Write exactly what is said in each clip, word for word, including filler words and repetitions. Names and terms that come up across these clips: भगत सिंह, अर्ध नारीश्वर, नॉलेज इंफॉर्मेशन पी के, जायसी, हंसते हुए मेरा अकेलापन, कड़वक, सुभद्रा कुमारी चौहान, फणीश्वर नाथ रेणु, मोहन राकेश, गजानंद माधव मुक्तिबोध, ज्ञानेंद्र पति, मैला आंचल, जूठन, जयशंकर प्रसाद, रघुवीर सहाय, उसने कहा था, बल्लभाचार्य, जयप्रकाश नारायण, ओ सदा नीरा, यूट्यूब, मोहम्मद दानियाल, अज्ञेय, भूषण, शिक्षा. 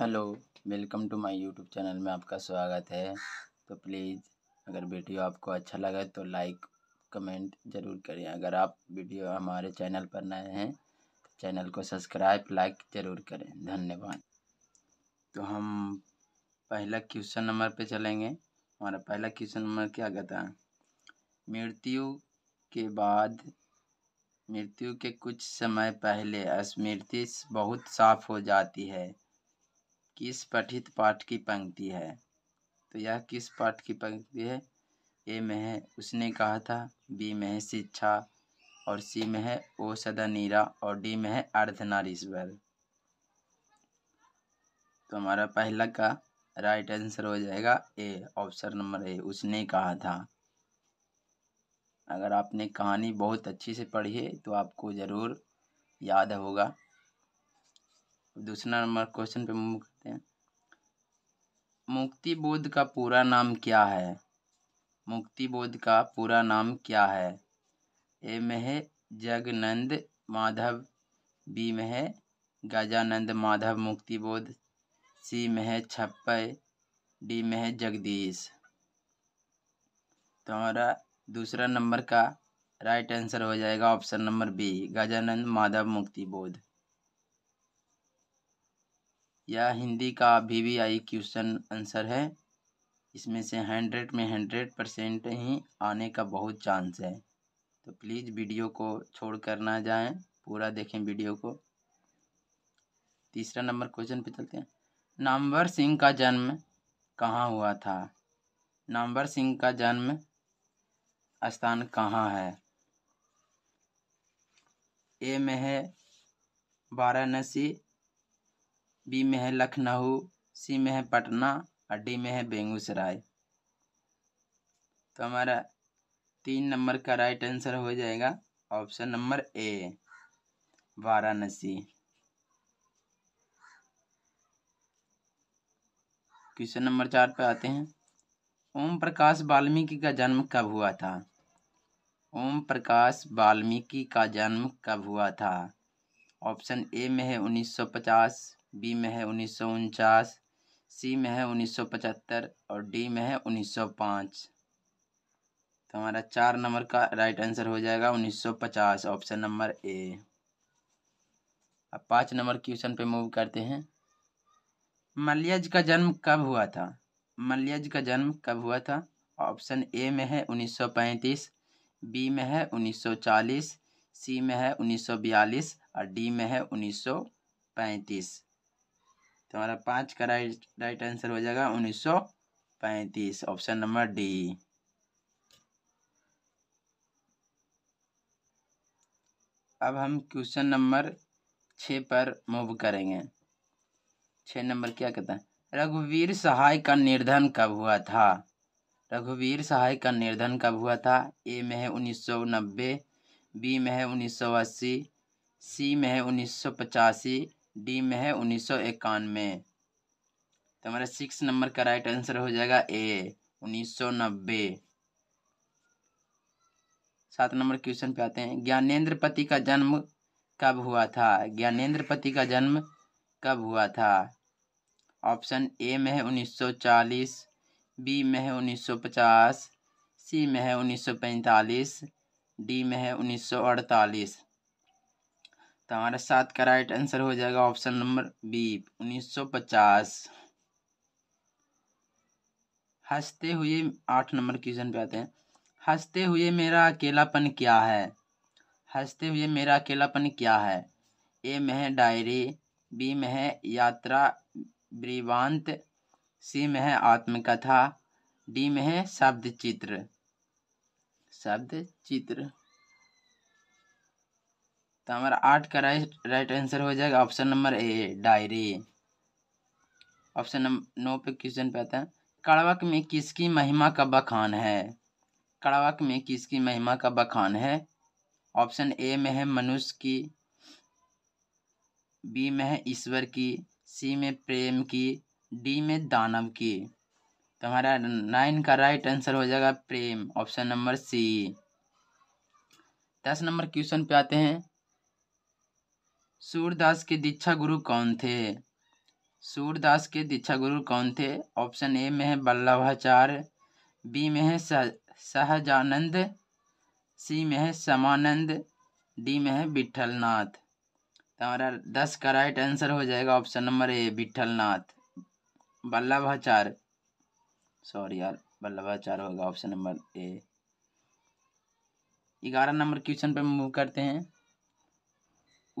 Hello, welcome to my यूट्यूब channel में आपका स्वागत है। तो प्लीज़ अगर वीडियो आपको अच्छा लगे तो लाइक कमेंट ज़रूर करें। अगर आप वीडियो हमारे चैनल पर नए हैं तो चैनल को सब्सक्राइब लाइक ज़रूर करें, धन्यवाद। तो हम पहला क्वेश्चन नंबर पे चलेंगे। हमारा पहला क्वेश्चन नंबर क्या कहता है, मृत्यु के बाद मृत्यु के कुछ समय पहले स्मृति बहुत साफ हो जाती है, किस पठित पाठ की पंक्ति है? तो यह किस पाठ की पंक्ति है? ए में है उसने कहा था, बी में है शिक्षा, और सी में है ओ सदा नीरा, और डी में है अर्ध नारीश्वर। तो हमारा पहला का राइट आंसर हो जाएगा ए, ऑप्शन नंबर ए, उसने कहा था। अगर आपने कहानी बहुत अच्छी से पढ़ी है तो आपको ज़रूर याद होगा। दूसरा नंबर क्वेश्चन पे मूव करते हैं। मुक्तिबोध का पूरा नाम क्या है? मुक्तिबोध का पूरा नाम क्या है? ए में है जगनंद माधव, बी में है गजानंद माधव मुक्तिबोध, सी में है छप्पय, डी में है जगदीश। तो हमारा दूसरा नंबर का राइट आंसर हो जाएगा option number B, गजानंद माधव मुक्तिबोध। यह हिंदी का भी वी आई क्वेश्चन आंसर है। इसमें से हंड्रेड में हंड्रेड परसेंट ही आने का बहुत चांस है, तो प्लीज़ वीडियो को छोड़ कर ना जाएं, पूरा देखें वीडियो को। तीसरा नंबर क्वेश्चन पे चलते हैं। नामवर सिंह का जन्म कहाँ हुआ था? नामवर सिंह का जन्म स्थान कहाँ है? ए में है वाराणसी, बी में है लखनऊ, सी में है पटना, और डी में है बेगूसराय। तो हमारा तीन नंबर का राइट आंसर हो जाएगा option number A, Varanasi. Question number चार पे आते हैं। ओम प्रकाश बाल्मीकि का जन्म कब हुआ था? ओम प्रकाश बाल्मीकि का जन्म कब हुआ था? ऑप्शन ए में है उन्नीस सौ पचास, बी में है उन्नीस सौ उनचास, सी में है उन्नीस सौ पचहत्तर, और डी में है उन्नीस सौ पाँच। तो हमारा चार नंबर का राइट आंसर हो जाएगा उन्नीस सौ पचास, ऑप्शन नंबर ए। अब पाँच नंबर क्वेश्चन पे मूव करते हैं। मल्यज का जन्म कब हुआ था? मल्यज का जन्म कब हुआ था? ऑप्शन ए में है उन्नीस सौ पैंतीस, बी में है उन्नीस सौ चालीस, सी में है उन्नीस सौ बयालीस, और डी में है उन्नीस सौ पैंतीस। तो हमारा पाँच का राइट राइट आंसर हो जाएगा उन्नीस सौ पैंतीस, ऑप्शन नंबर डी। अब हम क्वेश्चन नंबर छः पर मूव करेंगे। छः नंबर क्या कहता है, रघुवीर सहाय का निर्धन कब हुआ था? रघुवीर सहाय का निर्धन कब हुआ था? ए में है उन्नीस सौ नब्बे, बी में है उन्नीस सौ अस्सी, सी में है उन्नीस सौ पचासी, डी में है उन्नीस सौ इक्यानवे। तो हमारा सिक्स नंबर का राइट आंसर हो जाएगा ए, उन्नीस सौ नब्बे। सात नंबर क्वेश्चन पे आते हैं। ज्ञानेंद्र पति का जन्म कब हुआ था? ज्ञानेंद्र पति का जन्म कब हुआ था? ऑप्शन ए में है उन्नीस सौ चालीस, बी में है उन्नीस सौ पचास, सी में है उन्नीस सौ पैंतालीस, डी में है उन्नीस सौ अड़तालीस। तो हमारा सात का राइट आंसर हो जाएगा ऑप्शन नंबर बी, उन्नीस सौ पचास। हंसते हुए, आठ नंबर क्वेश्चन पे आते हैं। हंसते हुए मेरा अकेलापन क्या है? हंसते हुए मेरा अकेलापन क्या है? ए में है डायरी, बी में है यात्रा वृवांत, सी में है आत्मकथा, डी में है शब्द चित्र। शब्द चित्र। तो हमारा आठ का राइट राइट आंसर हो जाएगा option number A, diary. Option number नौ पे क्वेश्चन पे आता है। कड़वक में किसकी महिमा का बखान है? कड़वक में किसकी महिमा का बखान है? ऑप्शन ए में है मनुष्य की, बी में है ईश्वर की, सी में प्रेम की, डी में दानव की। तो हमारा नाइन का राइट आंसर हो जाएगा प्रेम, ऑप्शन नंबर सी। दस नंबर क्वेश्चन पे आते हैं। सूरदास के दीक्षा गुरु कौन थे? सूरदास के दीक्षा गुरु कौन थे? ऑप्शन ए में है बल्लभाचार्य, बी में है सहजानंद, सी में है समानंद, डी में है विठलनाथ। तो हमारा दस का राइट आंसर हो जाएगा option number A Vitthalnath बल्लभाचार्य। Sorry यार, बल्लभाचार्य होगा ऑप्शन नंबर ए। ग्यारह नंबर क्वेश्चन पर मूव करते हैं।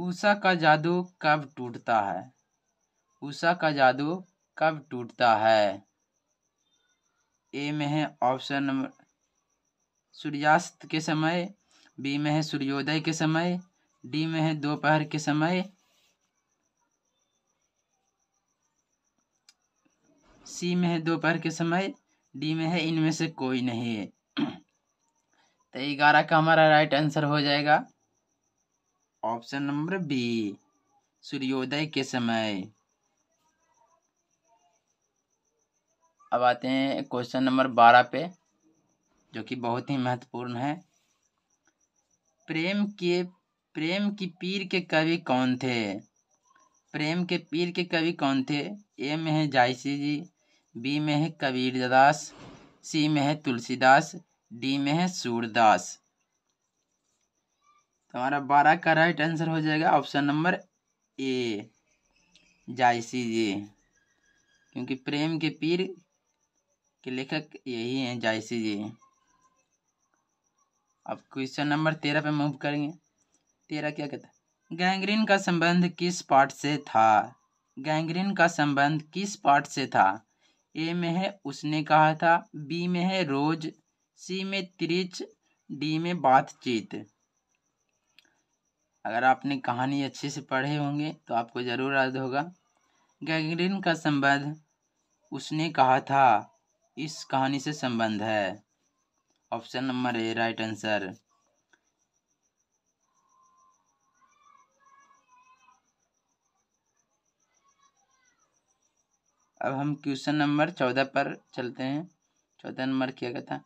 उषा का जादू कब टूटता है? उषा का जादू कब टूटता है? ए में है ऑप्शन नंबर सूर्यास्त के समय, बी में है सूर्योदय के समय, डी में है दोपहर के समय, सी में है दोपहर के समय, डी में है इनमें से कोई नहीं है। तो ग्यारह का हमारा राइट आंसर हो जाएगा ऑप्शन नंबर बी सूर्योदय के समय। अब आते हैं क्वेश्चन नंबर बारह पे, जो कि बहुत ही महत्वपूर्ण है। प्रेम के प्रेम की पीर के कवि कौन थे? प्रेम के पीर के कवि कौन थे? ए में है जायसी जी, बी में है कबीरदास, सी में है तुलसीदास, डी में है सूरदास। हमारा बारह का राइट आंसर हो जाएगा option number A जायसी ji, क्योंकि प्रेम के पीर के लेखक यही हैं जायसी जी। अब क्वेश्चन नंबर तेरह पे मूव करेंगे। तेरह क्या कहता है? गैंग्रीन का संबंध किस पार्ट से था? गैंग्रीन का संबंध किस पार्ट से था? ए में है उसने कहा था, बी में है रोज, सी में त्रिच, डी में बातचीत। अगर आपने कहानी अच्छे से पढ़े होंगे तो आपको ज़रूर याद होगा। गैंग्रीन का संबंध उसने कहा था इस कहानी से संबंध है। Option number A right answer. अब हम क्वेश्चन नंबर चौदह पर चलते हैं। चौदह नंबर क्या कहता है?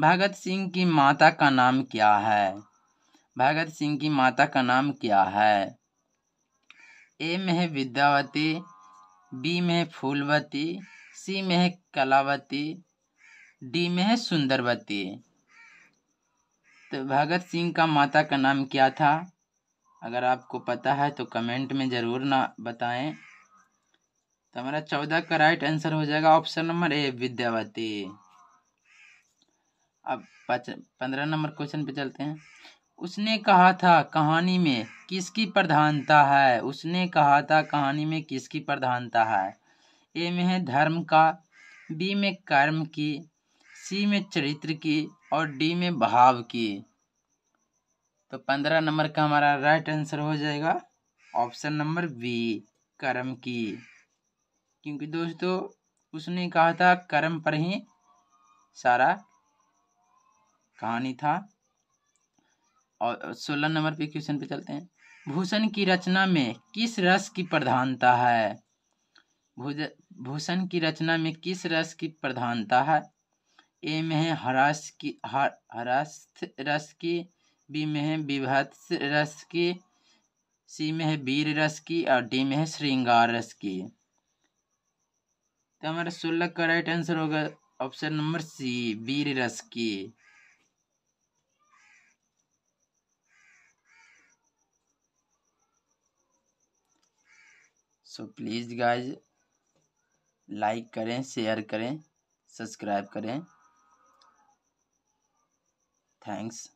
भगत सिंह की माता का नाम क्या है? भगत सिंह की माता का नाम क्या है? ए में है विद्यावती, बी में है फूलवती, सी में है कलावती, डी में है सुंदरवती। तो भगत सिंह का माता का नाम क्या था? अगर आपको पता है तो कमेंट में ज़रूर ना बताएं। तो हमारा चौदह का राइट आंसर हो जाएगा ऑप्शन नंबर ए विद्यावती। अब पंद्रह नंबर क्वेश्चन पे चलते हैं। उसने कहा था कहानी में किसकी प्रधानता है? उसने कहा था कहानी में किसकी प्रधानता है? ए में है धर्म का, बी में कर्म की, सी में चरित्र की और डी में भाव की। तो पंद्रह नंबर का हमारा राइट आंसर हो जाएगा ऑप्शन नंबर बी कर्म की, क्योंकि दोस्तों उसने कहा था कर्म पर ही सारा कहानी था। और सोलह नंबर पे क्वेश्चन पे चलते हैं। भूषण की रचना में किस रस की प्रधानता है? भूषण की रचना में किस रस की प्रधानता है? ए में है हरास की हरास्थ रस की, बी में है विभत्स रस की, सी में है वीर रस की और डी में है श्रृंगार रस की। तो हमारा सोलह का राइट आंसर होगा ऑप्शन नंबर सी वीर रस की। सो प्लीज़ गाइज, लाइक करें, शेयर करें, सब्सक्राइब करें, थैंक्स।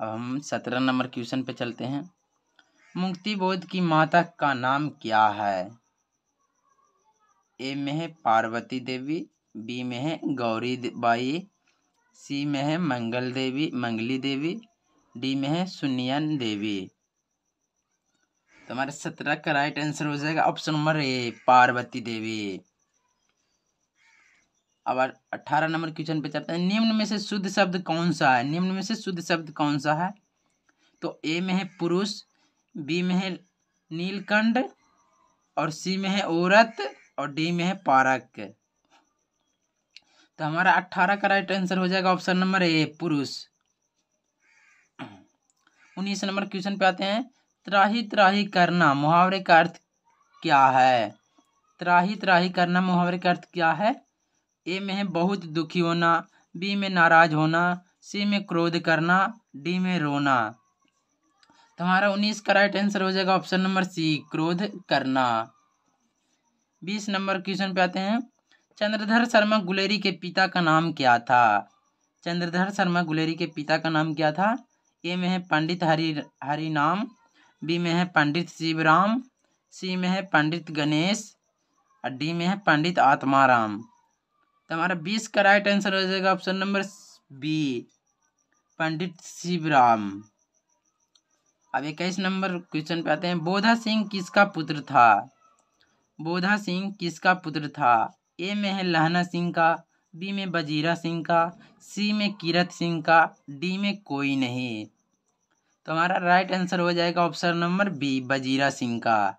अब हम सत्रह नंबर क्वेश्चन पे चलते हैं। मुक्तिबोध की माता का नाम क्या है? ए में है पार्वती देवी, बी में है गौरी बाई, सी में है मंगल देवी मंगली देवी, डी में है सुनियन देवी। तो हमारे सत्रह का राइट आंसर हो जाएगा option number A Parvati Devi. अब अठारह नंबर क्वेश्चन पे चलते हैं। निम्न में से शुद्ध शब्द कौन सा है? निम्न में से शुद्ध शब्द कौन सा है? तो ए में है पुरुष, बी में है नीलकंठ और सी में है औरत और डी में है पारक। तो हमारा अठारह का राइट आंसर हो जाएगा ऑप्शन नंबर ए पुरुष। उन्नीस नंबर क्वेश्चन पे आते हैं। त्राही त्राही करना मुहावरे का अर्थ क्या है? त्राही त्राही करना मुहावरे का अर्थ क्या है? ए में है बहुत दुखी होना, बी में नाराज होना, सी में क्रोध करना, डी में रोना। तो हमारा उन्नीस का राइट आंसर हो जाएगा ऑप्शन नंबर सी, क्रोध करना। बीस नंबर क्वेश्चन पे आते हैं। चंद्रधर शर्मा गुलेरी के पिता का नाम क्या था? चंद्रधर शर्मा गुलेरी के पिता का नाम क्या था? ए में है पंडित हरि हरिनाम, बी में है पंडित शिवराम, सी में है पंडित गणेश और डी में है पंडित आत्माराम। तो हमारा बीस का राइट आंसर हो जाएगा option number B, Pandit Shivram. अब इक्कीस नंबर क्वेश्चन पे आते हैं। बोधा सिंह किसका पुत्र था? बोधा सिंह किसका पुत्र था? ए में है लहना सिंह का, बी में बजीरा सिंह का, सी में कीरत सिंह का, डी में कोई नहीं। तो हमारा राइट आंसर हो जाएगा option number B, Bajira Singh का।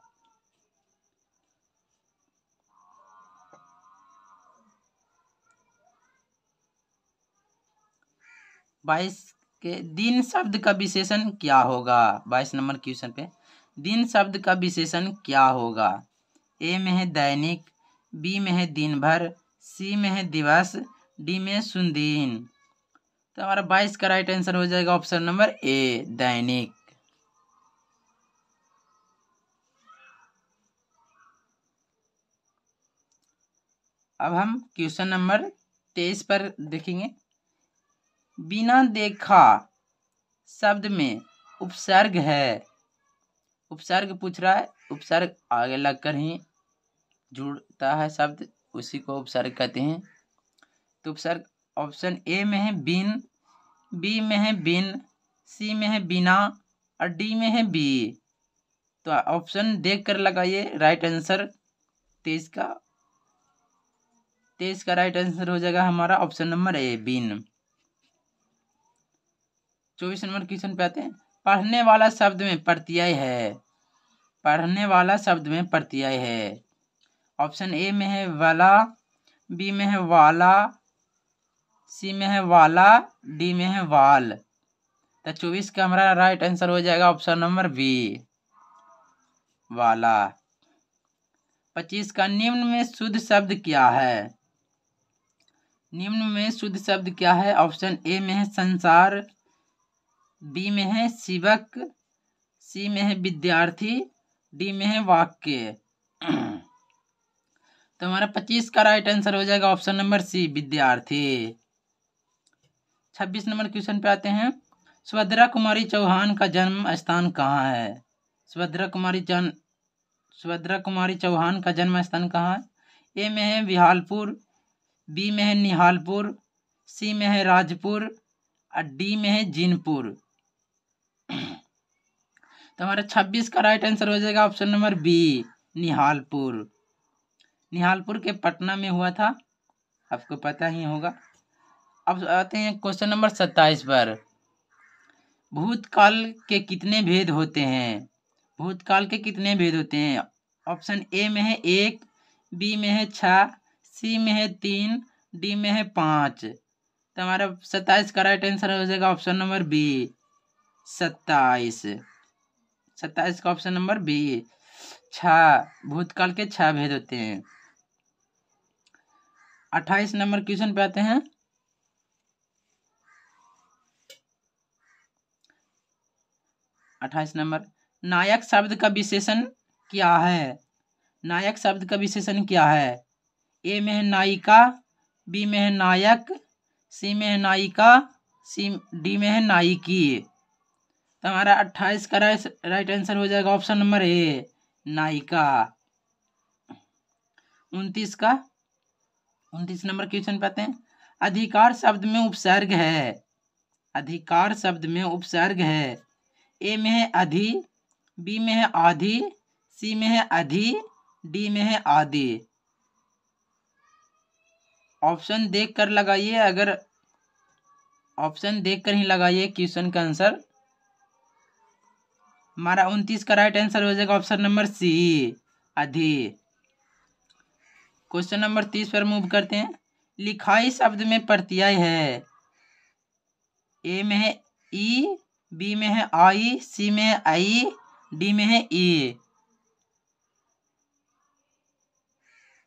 बाईस के दिन शब्द का विशेषण क्या होगा? बाईस नंबर क्वेश्चन पे दिन शब्द का विशेषण क्या होगा? ए में है दैनिक, बी में है दिन भर, सी में है दिवस, डी में सुनदीन। तो हमारा बाईस का राइट आंसर हो जाएगा ऑप्शन नंबर ए, दैनिक। अब हम क्वेश्चन नंबर तेईस पर देखेंगे। बिना देखा शब्द में उपसर्ग है। उपसर्ग पूछ रहा है, उपसर्ग आगे लगकर ही जुड़ता है शब्द, उसी को उपसर्ग कहते हैं। तो उपसर्ग ऑप्शन ए में है बिन, बी में है बिन, सी में है बिना और डी में है बी। तो ऑप्शन देख कर लगाइए। राइट आंसर तेईस का तेईस का राइट आंसर हो जाएगा हमारा ऑप्शन नंबर ए, बिन। चौबीस नंबर क्वेश्चन पे आते हैं। पढ़ने वाला शब्द में प्रत्यय है। पढ़ने वाला शब्द में प्रत्यय है। ऑप्शन ए में है वाला, बी में है वाला, सी में है वाला, डी में है वाल। तो चौबीस का हमारा राइट आंसर हो जाएगा ऑप्शन नंबर बी, वाला। पच्चीस का निम्न में शुद्ध शब्द क्या है? निम्न में शुद्ध शब्द क्या है? ऑप्शन ए में है संसार, बी में है शिवक, सी में है विद्यार्थी, डी में है वाक्य। तो हमारा पच्चीस का राइट आंसर हो जाएगा ऑप्शन नंबर सी, विद्यार्थी। छब्बीस नंबर क्वेश्चन पे आते हैं। सुभद्रा कुमारी चौहान का जन्म स्थान कहाँ है? सुभद्रा कुमारी जन सुभद्रा कुमारी चौहान का जन्म स्थान कहाँ है? ए में है निहालपुर, बी में है निहालपुर, सी में है राजपुर और डी में है जीनपुर। तो हमारा छब्बीस का राइट आंसर हो जाएगा option number B, Nihalpur. Nihalpur के पटना में हुआ था, आपको पता ही होगा। अब आते हैं क्वेश्चन नंबर सत्ताईस पर। भूतकाल के कितने भेद होते हैं? भूतकाल के कितने भेद होते हैं? ऑप्शन ए में है एक, बी में है छः, सी में है तीन, डी में है पाँच। तो हमारा सत्ताईस का राइट आंसर हो जाएगा ऑप्शन नंबर बी, सत्ताईस। सत्ताईस का ऑप्शन नंबर बी, छह। भूतकाल के छह भेद होते हैं। अट्ठाईस नंबर क्वेश्चन पे आते हैं। अट्ठाईस नंबर, नायक शब्द का विशेषण क्या है? नायक शब्द का विशेषण क्या है? ए में है नायिका, बी में है नायक, सी में है नायिका, सी डी में है नायिकी। तो हमारा अट्ठाईस का राइट आंसर हो जाएगा ऑप्शन नंबर ए, नायिका। उनतीस का उनतीस नंबर क्वेश्चन पाते हैं। अधिकार शब्द में उपसर्ग है। अधिकार शब्द में उपसर्ग है। ए में है अधि, बी में है आधि, सी में है अधि, डी में है आदि। ऑप्शन देख कर लगाइए। अगर ऑप्शन देख कर ही लगाइए क्वेश्चन का आंसर। हमारा उनतीस का राइट आंसर हो जाएगा ऑप्शन नंबर सी, अधि। क्वेश्चन नंबर तीस पर मूव करते हैं। लिखाई शब्द में प्रत्यय है। ए में है ई, बी में है आई, सी में है आई, डी में है ई।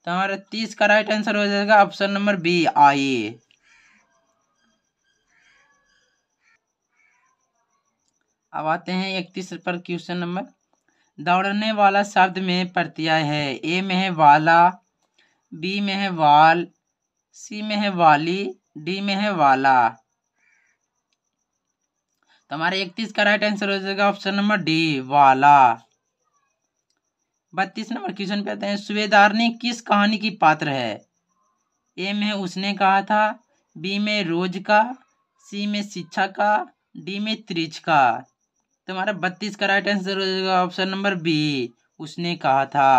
तो हमारा तीस का राइट आंसर हो जाएगा ऑप्शन नंबर बी आए। अब आते हैं इकतीस पर क्वेश्चन नंबर। दौड़ने वाला शब्द में प्रत्यय है। ए में है वाला, बी में है वाल, सी में है वाली, डी में है वाला। तो हमारे इकतीस का राइट आंसर हो जाएगा ऑप्शन नंबर डी वाला। बत्तीस नंबर क्वेश्चन पे आते हैं। सूबेदारनी किस कहानी की पात्र है। ए में उसने कहा था, बी में रोज का, सी में शिक्षा का, डी में त्रिच का। तो हमारा बत्तीस का राइट आंसर हो जाएगा ऑप्शन नंबर बी उसने कहा था।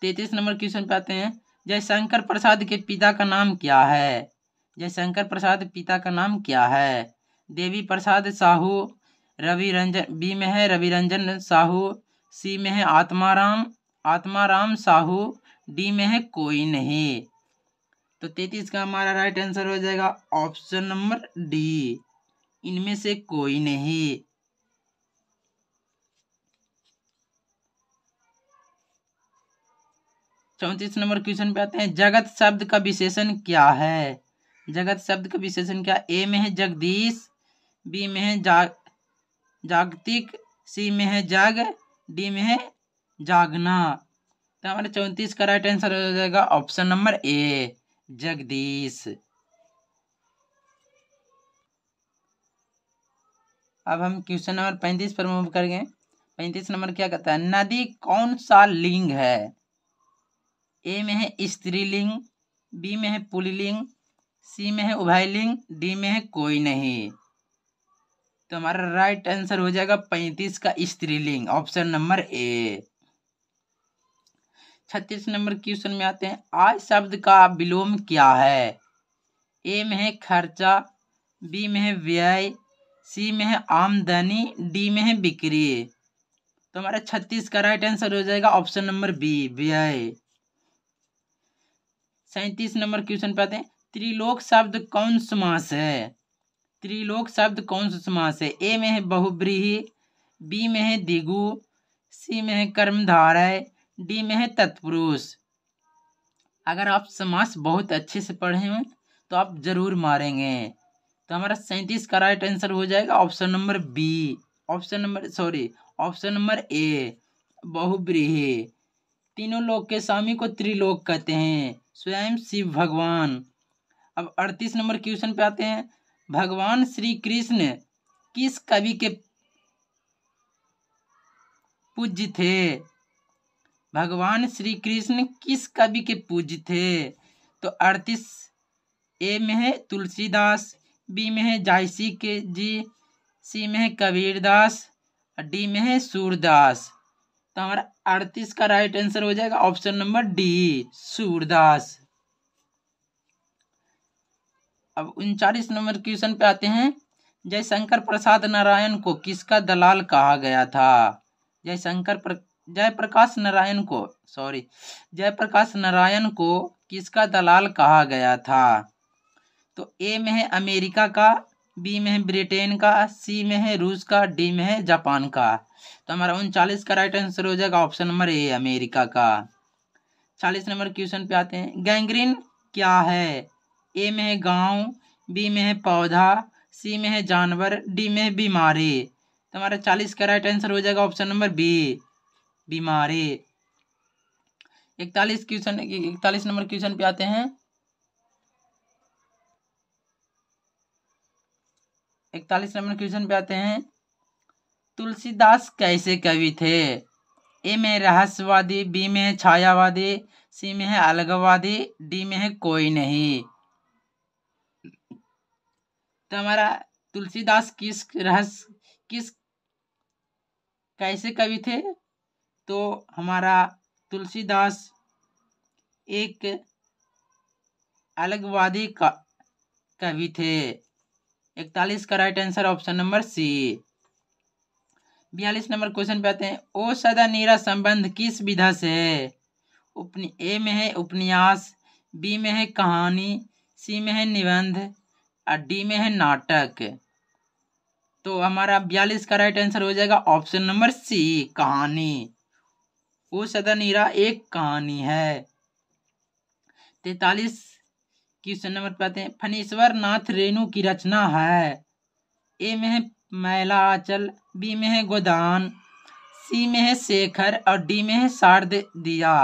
तैतीस नंबर क्वेश्चन पे आते हैं। जयशंकर प्रसाद के पिता का नाम क्या है। जयशंकर प्रसाद पिता का नाम क्या है। देवी प्रसाद साहू, रवि रंजन, बी में है रवि रंजन साहू, सी में है आत्माराम आत्माराम साहू, डी में है कोई नहीं। तो तैतीस का हमारा राइट आंसर हो जाएगा ऑप्शन नंबर डी इनमें से कोई नहीं। चौंतीस नंबर क्वेश्चन पे आते हैं। जगत शब्द का विशेषण क्या है। जगत शब्द का विशेषण क्या। ए में है जगदीश, बी में है जाग जागतिक, सी में है जाग, डी में है जागना। तो हमारे चौंतीस का राइट आंसर हो जाएगा ऑप्शन नंबर ए जगदीश। अब हम क्वेश्चन नंबर पैंतीस पर मूव कर गए। पैंतीस नंबर क्या कहता है। नदी कौन सा लिंग है। ए में है स्त्रीलिंग, बी में है पुल्लिंग, सी में है उभयलिंग, डी में है कोई नहीं। तो हमारा राइट आंसर हो जाएगा पैंतीस का स्त्रीलिंग ऑप्शन नंबर ए। छत्तीस नंबर क्वेश्चन में आते हैं। आय शब्द का विलोम क्या है। ए में है खर्चा, बी में है व्यय, सी में है आमदनी, डी में है बिक्री। तो हमारा छत्तीस का राइट आंसर हो जाएगा ऑप्शन नंबर बी व्यय। सैंतीस नंबर क्वेश्चन पे आते हैं। त्रिलोक शब्द कौन समास है। त्रिलोक शब्द कौन सा समास है। ए में है बहुव्रीहि, बी में है दिगु, सी में है कर्मधारय, डी में है तत्पुरुष। अगर आप समास बहुत अच्छे से पढ़े हो तो आप जरूर मारेंगे। तो हमारा सैंतीस का राइट आंसर हो जाएगा option number B option number sorry option number A बहुव्रीहि। तीनों लोक के स्वामी को त्रिलोक कहते हैं, स्वयं शिव भगवान। अब अड़तीस नंबर क्वेश्चन पे आते हैं। भगवान श्री कृष्ण किस कवि के पूज्य थे। भगवान श्री कृष्ण किस कवि के पूज्य थे। तो अड़तीस ए में है तुलसीदास, बी में है जायसी के जी, सी में है कबीरदास, डी में है सूरदास। तो हमारा अड़तीस का राइट आंसर हो जाएगा ऑप्शन नंबर डी सूरदास। अब उनचालीस नंबर क्वेश्चन पे आते हैं। जयशंकर प्रसाद नारायण को किसका दलाल कहा गया था। जयशंकर प्र... जयप्रकाश नारायण को सॉरी जयप्रकाश नारायण को किसका दलाल कहा गया था। तो ए में है अमेरिका का, बी में है ब्रिटेन का, सी में है रूस का, डी में है जापान का। तो हमारा उनचालीस का राइट आंसर हो जाएगा ऑप्शन नंबर ए अमेरिका का। चालीस नंबर क्वेश्चन पे आते हैं। गैंग्रीन क्या है। ए में है गांव, बी में है पौधा, सी में है जानवर, डी में है बीमारी। तो हमारा चालीस का राइट आंसर हो जाएगा ऑप्शन नंबर बी बीमारी। इकतालीस क्वेश्चन इकतालीस नंबर क्वेश्चन पे आते हैं। इकतालीस नंबर क्वेश्चन पे आते हैं। तुलसीदास कैसे कवि थे। ए में रहस्यवादी, बी में है छायावादी, सी में है अलगवादी, डी में है कोई नहीं। तो हमारा तुलसीदास किस रहस्य किस कैसे कवि थे। तो हमारा तुलसीदास एक अलगवादी का कवि थे। इकतालीस का right answer option number C. बयालीस नंबर क्वेश्चन पे आते हैं। ओ सदा नीरा संबंध किस विधा से है। उपनि ए में है उपन्यास, बी में है कहानी, सी में है निबंध, डी में है नाटक। तो हमारा बयालीस का राइट आंसर हो जाएगा ऑप्शन नंबर सी कहानी। ओ सदा नीरा एक कहानी है। तैतालीस क्वेश्चन नंबर पाते हैं, फणीश्वर नाथ रेणु की रचना है। ए में है मैला आंचल, बी में है गोदान, सी में है शेखर और डी में है शारद दिया।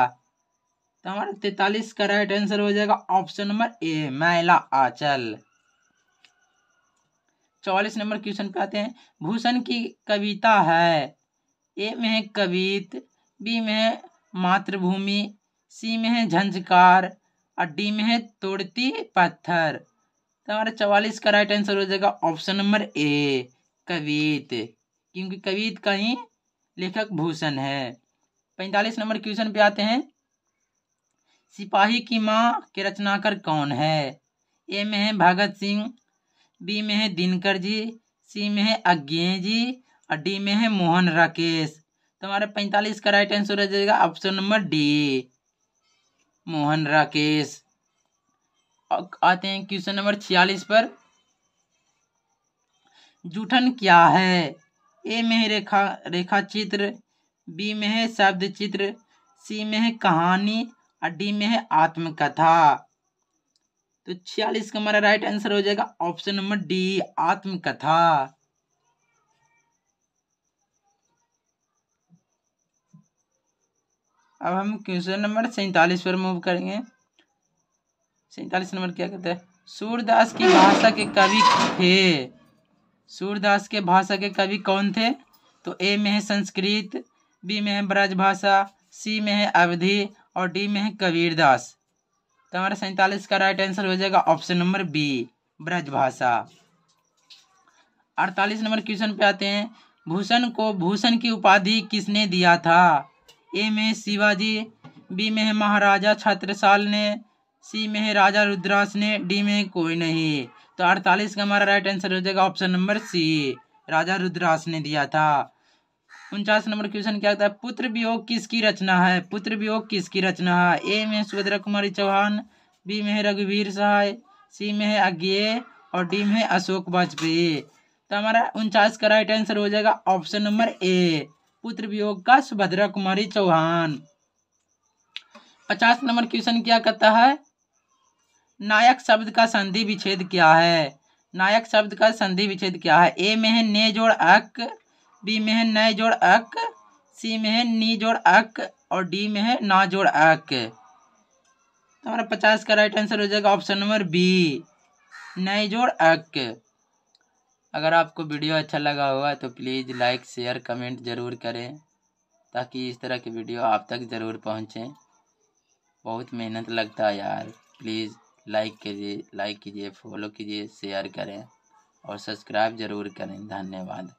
तो हमारा तैतालीस का राइट आंसर हो जाएगा ऑप्शन नंबर ए मैला आंचल। चौवालीस नंबर क्वेश्चन पे आते हैं, भूषण की कविता है। ए में है कवित, बी में है मातृभूमि, सी में है झंझकार और डी में है तोड़ती पत्थर। तो हमारा चौवालीस का राइट आंसर हो जाएगा ऑप्शन नंबर ए कवित, क्योंकि कवित का ही लेखक भूषण है। पैंतालीस नंबर क्वेश्चन पे आते हैं, सिपाही की माँ के रचनाकार कौन है। ए में है भगत सिंह, बी में है दिनकर जी, सी में है अज्ञेय जी और डी में है मोहन राकेश। तो हमारा पैंतालीस का राइट आंसर हो जाएगा option number D मोहन राकेश। आते हैं क्वेश्चन नंबर छियालीस पर, जूठन क्या है। ए में है रेखा रेखा चित्र, बी में है शब्द चित्र, सी में है कहानी और डी में है आत्मकथा। तो छियालीस का हमारा राइट आंसर हो जाएगा ऑप्शन नंबर डी आत्मकथा। अब हम क्वेश्चन नंबर सैतालीस पर मूव करेंगे। सैतालीस नंबर क्या कहता है, सूरदास की भाषा के कवि थे। सूरदास के भाषा के कवि कौन थे। तो ए में है संस्कृत, बी में है ब्रजभाषा, सी में है अवधी और डी में है कबीरदास। तो हमारा सैंतालीस का राइट आंसर हो जाएगा ऑप्शन नंबर बी ब्रजभाषा। अड़तालीस नंबर क्वेश्चन पे आते हैं, भूषण को भूषण की उपाधि किसने दिया था। ए में शिवाजी, बी में है महाराजा छत्रसाल ने, सी में है राजा रुद्राक्ष ने, डी में कोई नहीं। तो अड़तालीस का हमारा राइट आंसर हो जाएगा ऑप्शन नंबर सी राजा रुद्राक्ष ने दिया था। उनचास नंबर क्वेश्चन क्या होता है, पुत्र वियोग किसकी रचना है। पुत्र वियोग किसकी रचना है। ए में सुभद्रा कुमारी चौहान, बी में है रघुवीर सहाय, सी में है अज्ञेय और डी में है अशोक वाजपेयी। तो हमारा उनचास का राइट आंसर हो जाएगा ऑप्शन नंबर ए पुत्र वियोग का सुभद्रा कुमारी चौहान। पचास नंबर क्वेश्चन क्या कहता है, नायक शब्द का संधि विच्छेद क्या है। नायक शब्द का संधि विच्छेद क्या है। ए में है ने जोड़ अक, बी में है नए जोड़ अक, सी में है नी जोड़ अक और डी में है ना जोड़ अक। हमारा पचास का राइट आंसर हो जाएगा ऑप्शन नंबर बी नए जोड़ अक। अगर आपको वीडियो अच्छा लगा होगा तो प्लीज़ लाइक शेयर कमेंट ज़रूर करें, ताकि इस तरह की वीडियो आप तक ज़रूर पहुंचे। बहुत मेहनत लगता है यार, प्लीज़ लाइक कीजिए लाइक कीजिए फॉलो कीजिए शेयर करें और सब्सक्राइब ज़रूर करें। धन्यवाद।